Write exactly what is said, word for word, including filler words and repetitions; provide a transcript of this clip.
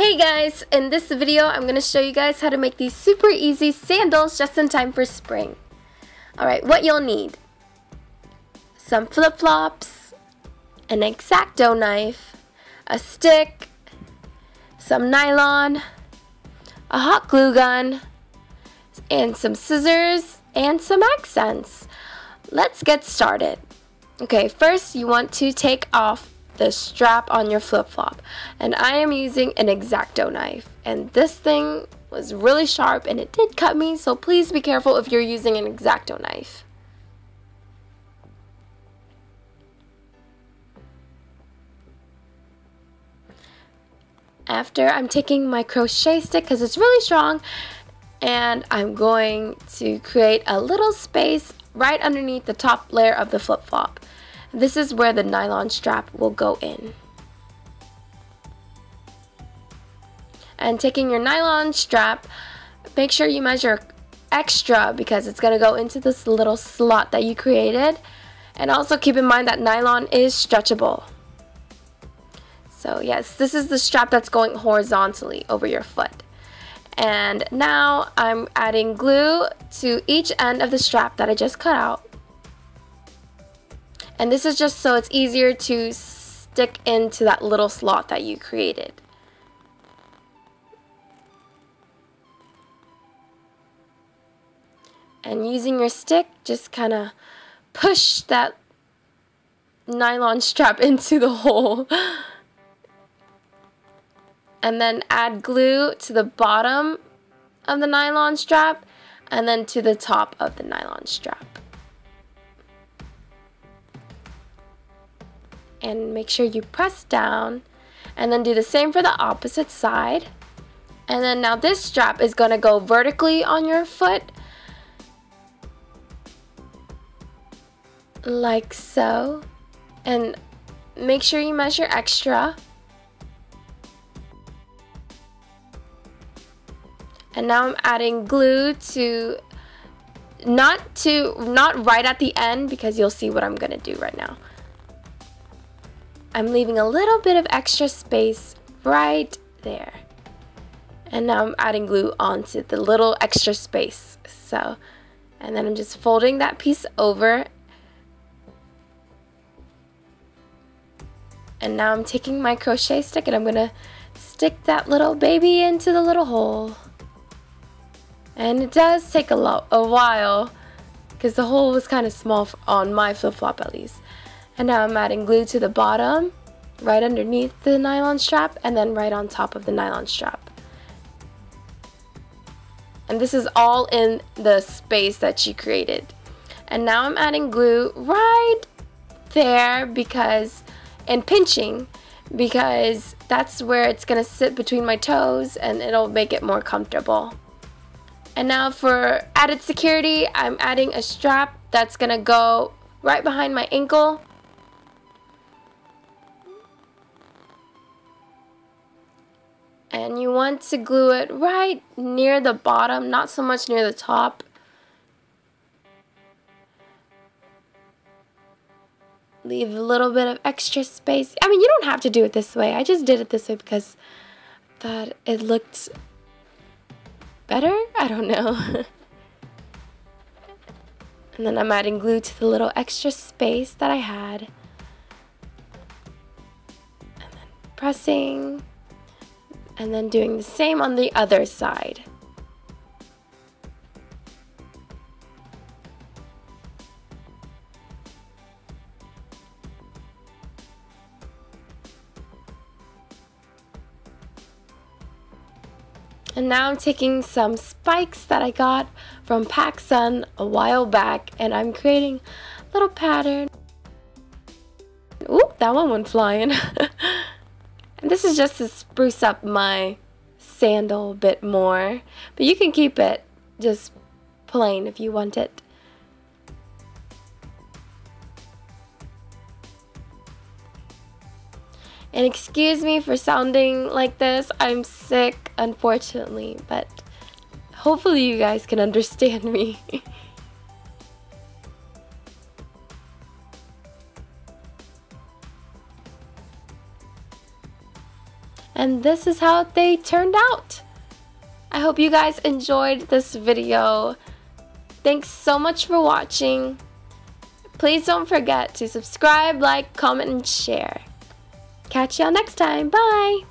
Hey guys, in this video I'm going to show you guys how to make these super easy sandals just in time for spring. Alright, what you'll need: some flip-flops, an X-Acto knife, a stick, some nylon, a hot glue gun, and some scissors and some accents. Let's get started. Okay, first you want to take off the strap on your flip-flop, and I am using an X-Acto knife, and this thing was really sharp and it did cut me, so please be careful if you're using an X-Acto knife. After, I'm taking my crochet stick because it's really strong, and I'm going to create a little space right underneath the top layer of the flip-flop. This is where the nylon strap will go in. And taking your nylon strap, make sure you measure extra because it's going to go into this little slot that you created. And also keep in mind that nylon is stretchable. So yes, this is the strap that's going horizontally over your foot. And now I'm adding glue to each end of the strap that I just cut out. And this is just so it's easier to stick into that little slot that you created. And using your stick, just kind of push that nylon strap into the hole. And then add glue to the bottom of the nylon strap and then to the top of the nylon strap. And make sure you press down, and then do the same for the opposite side. And then now this strap is going to go vertically on your foot, like so, and make sure you measure extra. And now I'm adding glue to not to not right at the end, because you'll see what I'm going to do right now. I'm leaving a little bit of extra space right there. And now I'm adding glue onto the little extra space. So, and then I'm just folding that piece over. And now I'm taking my crochet stick and I'm going to stick that little baby into the little hole. And it does take a, lot, a while because the hole was kind of small on my flip-flop at least. And now I'm adding glue to the bottom, right underneath the nylon strap, and then right on top of the nylon strap. And this is all in the space that you created. And now I'm adding glue right there because, and pinching, because that's where it's going to sit between my toes and it'll make it more comfortable. And now for added security, I'm adding a strap that's going to go right behind my ankle. And you want to glue it right near the bottom, not so much near the top. Leave a little bit of extra space. I mean, you don't have to do it this way. I just did it this way because I thought it looked better. I don't know. And then I'm adding glue to the little extra space that I had. And then pressing. And then doing the same on the other side. And now I'm taking some spikes that I got from PacSun a while back, and I'm creating a little pattern. Ooh, that one went flying. And this is just to spruce up my sandal a bit more. But you can keep it just plain if you want it. And excuse me for sounding like this. I'm sick, unfortunately. But hopefully you guys can understand me. And this is how they turned out. I hope you guys enjoyed this video. Thanks so much for watching. Please don't forget to subscribe, like, comment, and share. Catch y'all next time. Bye!